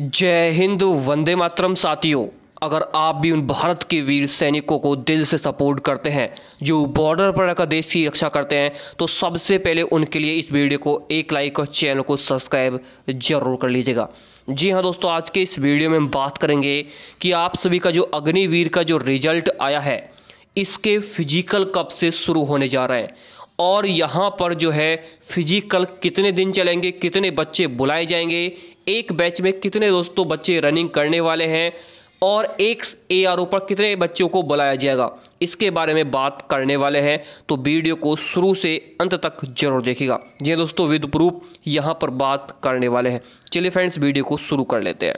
जय हिंद, वंदे मातरम। साथियों, अगर आप भी उन भारत के वीर सैनिकों को दिल से सपोर्ट करते हैं जो बॉर्डर पर रखकर देश की रक्षा करते हैं, तो सबसे पहले उनके लिए इस वीडियो को एक लाइक और चैनल को सब्सक्राइब जरूर कर लीजिएगा। जी हाँ दोस्तों, आज के इस वीडियो में हम बात करेंगे कि आप सभी का जो अग्निवीर का जो रिजल्ट आया है, इसके फिजिकल कब से शुरू होने जा रहे हैं और यहाँ पर जो है फिजिकल कितने दिन चलेंगे, कितने बच्चे बुलाए जाएंगे, एक बैच में कितने दोस्तों बच्चे रनिंग करने वाले हैं और एक ARO पर कितने बच्चों को बुलाया जाएगा, इसके बारे में बात करने वाले हैं। तो वीडियो को शुरू से अंत तक जरूर देखिएगा। जी दोस्तों, विद प्रूफ यहाँ पर बात करने वाले हैं। चलिए फ्रेंड्स, वीडियो को शुरू कर लेते हैं।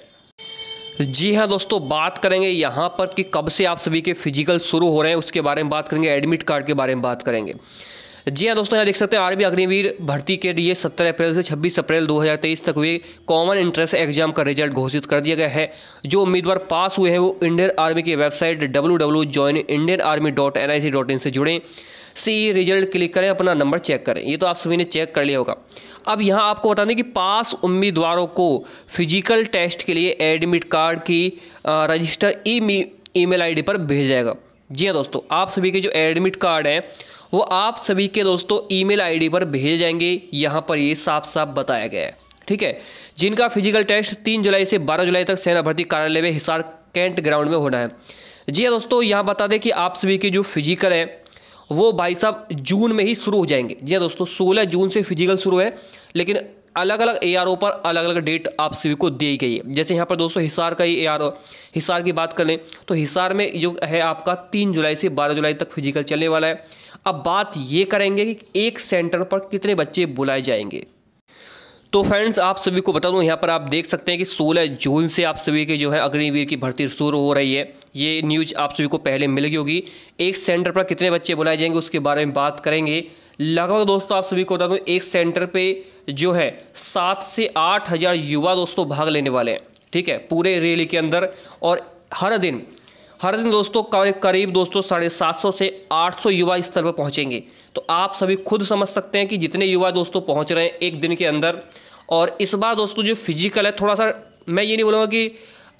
जी हाँ दोस्तों, बात करेंगे यहाँ पर कि कब से आप सभी के फिजिकल शुरू हो रहे हैं, उसके बारे में बात करेंगे, एडमिट कार्ड के बारे में बात करेंगे। जी हाँ दोस्तों, यहाँ देख सकते हैं आर्मी अग्निवीर भर्ती के लिए 17 अप्रैल से 26 अप्रैल 2023 तक हुए कॉमन इंट्रेंस एग्जाम का रिजल्ट घोषित कर दिया गया है। जो उम्मीदवार पास हुए हैं वो इंडियन आर्मी की वेबसाइट www.joinindianarmy.nic.in से जुड़ें, सी रिजल्ट क्लिक करें, अपना नंबर चेक करें। ये तो आप सभी ने चेक कर लिया होगा। अब यहाँ आपको बता दें कि पास उम्मीदवारों को फिजिकल टेस्ट के लिए एडमिट कार्ड की रजिस्टर ईमेल ID पर भेजा जाएगा। जी हाँ दोस्तों, आप सभी के जो एडमिट कार्ड हैं वो आप सभी के दोस्तों ईमेल ID पर भेजे जाएंगे। यहाँ पर ये साफ साफ बताया गया है, ठीक है। जिनका फिजिकल टेस्ट 3 जुलाई से 12 जुलाई तक सेना भर्ती कार्यालय में हिसार कैंट ग्राउंड में होना है। जी हाँ दोस्तों, यहाँ बता दें कि आप सभी के जो फिजिकल है वो भाई साहब जून में ही शुरू हो जाएंगे। जी हाँ दोस्तों, 16 जून से फिजिकल शुरू है, लेकिन अलग अलग ARO पर अलग अलग डेट आप सभी को दी गई है। जैसे यहाँ पर दोस्तों हिसार का ही ARO, हिसार की बात कर लें तो हिसार में जो है आपका 3 जुलाई से 12 जुलाई तक फिजिकल चलने वाला है। अब बात ये करेंगे कि एक सेंटर पर कितने बच्चे बुलाए जाएंगे। तो फ्रेंड्स, आप सभी को बता दूं, यहाँ पर आप देख सकते हैं कि 16 जून से आप सभी के जो है अग्निवीर की भर्ती शुरू हो रही है। ये न्यूज़ आप सभी को पहले मिल गई होगी। एक सेंटर पर कितने बच्चे बुलाए जाएंगे उसके बारे में बात करेंगे। लगभग दोस्तों आप सभी को बता दूं, एक सेंटर पे जो है 7 से 8 हज़ार युवा दोस्तों भाग लेने वाले हैं, ठीक है, पूरे रैली के अंदर। और हर दिन दोस्तों करीब दोस्तों 750 से 800 युवा इस स्तर पर पहुँचेंगे। तो आप सभी खुद समझ सकते हैं कि जितने युवा दोस्तों पहुँच रहे हैं एक दिन के अंदर। और इस बार दोस्तों जो फिजिकल है, थोड़ा सा मैं ये नहीं बोलूँगा कि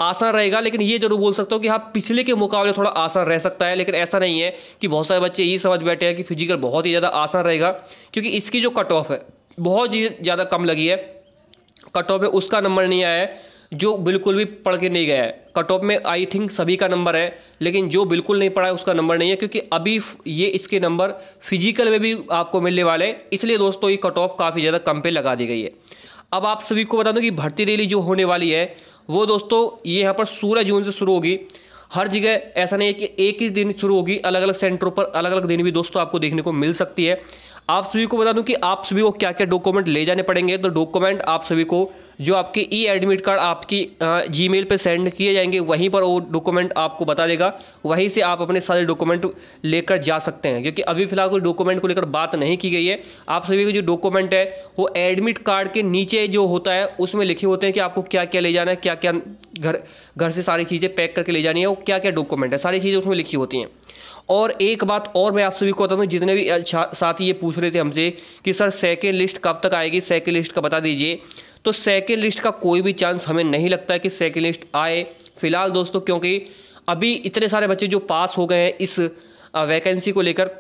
आसान रहेगा, लेकिन ये जरूर बोल सकता हूँ कि हाँ, पिछले के मुकाबले थोड़ा आसान रह सकता है। लेकिन ऐसा नहीं है कि बहुत सारे बच्चे ये समझ बैठे हैं कि फिजिकल बहुत ही ज़्यादा आसान रहेगा, क्योंकि इसकी जो कट ऑफ है बहुत ही ज़्यादा कम लगी है। कट ऑफ में उसका नंबर नहीं आया है जो बिल्कुल भी पढ़ के नहीं गया है। कट ऑफ में आई थिंक सभी का नंबर है, लेकिन जो बिल्कुल नहीं पढ़ा है उसका नंबर नहीं है, क्योंकि अभी ये इसके नंबर फिजिकल में भी आपको मिलने वाले हैं। इसलिए दोस्तों ये कट ऑफ काफ़ी ज़्यादा कम पे लगा दी गई है। अब आप सभी को बता दूँ कि भर्ती रैली जो होने वाली है वो दोस्तों ये यहाँ पर 16 जून से शुरू होगी। हर जगह ऐसा नहीं है कि एक ही दिन शुरू होगी, अलग अलग सेंटरों पर अलग अलग दिन भी दोस्तों आपको देखने को मिल सकती है। आप सभी को बता दूं कि आप सभी को क्या क्या डॉक्यूमेंट ले जाने पड़ेंगे। तो डॉक्यूमेंट आप सभी को जो आपके e-एडमिट कार्ड आपकी Gmail पे सेंड किए जाएंगे, वहीं पर वो डॉक्यूमेंट आपको बता देगा, वहीं से आप अपने सारे डॉक्यूमेंट लेकर जा सकते हैं। क्योंकि अभी फिलहाल कोई डॉक्यूमेंट को लेकर बात नहीं की गई है। आप सभी को जो डॉक्यूमेंट है वो एडमिट कार्ड के नीचे जो होता है उसमें लिखे होते हैं कि आपको क्या क्या ले जाना है, क्या क्या घर से सारी चीज़ें पैक करके ले जानी है, वो क्या क्या डॉक्यूमेंट है, सारी चीज़ें उसमें लिखी होती हैं। और एक बात और मैं आप सभी को बता दूँ, जितने भी साथी ये पूछ रहे थे हमसे कि सर सेकेंड लिस्ट कब तक आएगी, सेकेंड लिस्ट का बता दीजिए, तो सेकेंड लिस्ट का कोई भी चांस हमें नहीं लगता है कि सेकेंड लिस्ट आए फिलहाल दोस्तों, क्योंकि अभी इतने सारे बच्चे जो पास हो गए हैं इस वैकेंसी को लेकर,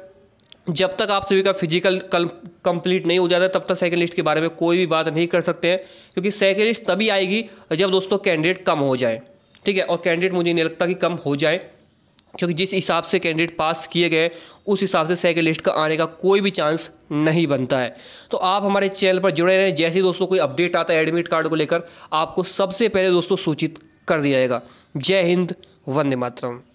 जब तक आप सभी का फिजिकल कंप्लीट नहीं हो जाता तब तक सेकेंड लिस्ट के बारे में कोई भी बात नहीं कर सकते हैं। क्योंकि सेकेंड लिस्ट तभी आएगी जब दोस्तों कैंडिडेट कम हो जाए, ठीक है। और कैंडिडेट मुझे नहीं लगता कि कम हो जाए, क्योंकि जिस हिसाब से कैंडिडेट पास किए गए उस हिसाब से सेकेंड लिस्ट का आने का कोई भी चांस नहीं बनता है। तो आप हमारे चैनल पर जुड़े रहें, जैसे दोस्तों कोई अपडेट आता है एडमिट कार्ड को लेकर आपको सबसे पहले दोस्तों सूचित कर दिया जाएगा। जय हिंद, वंदे मातरम।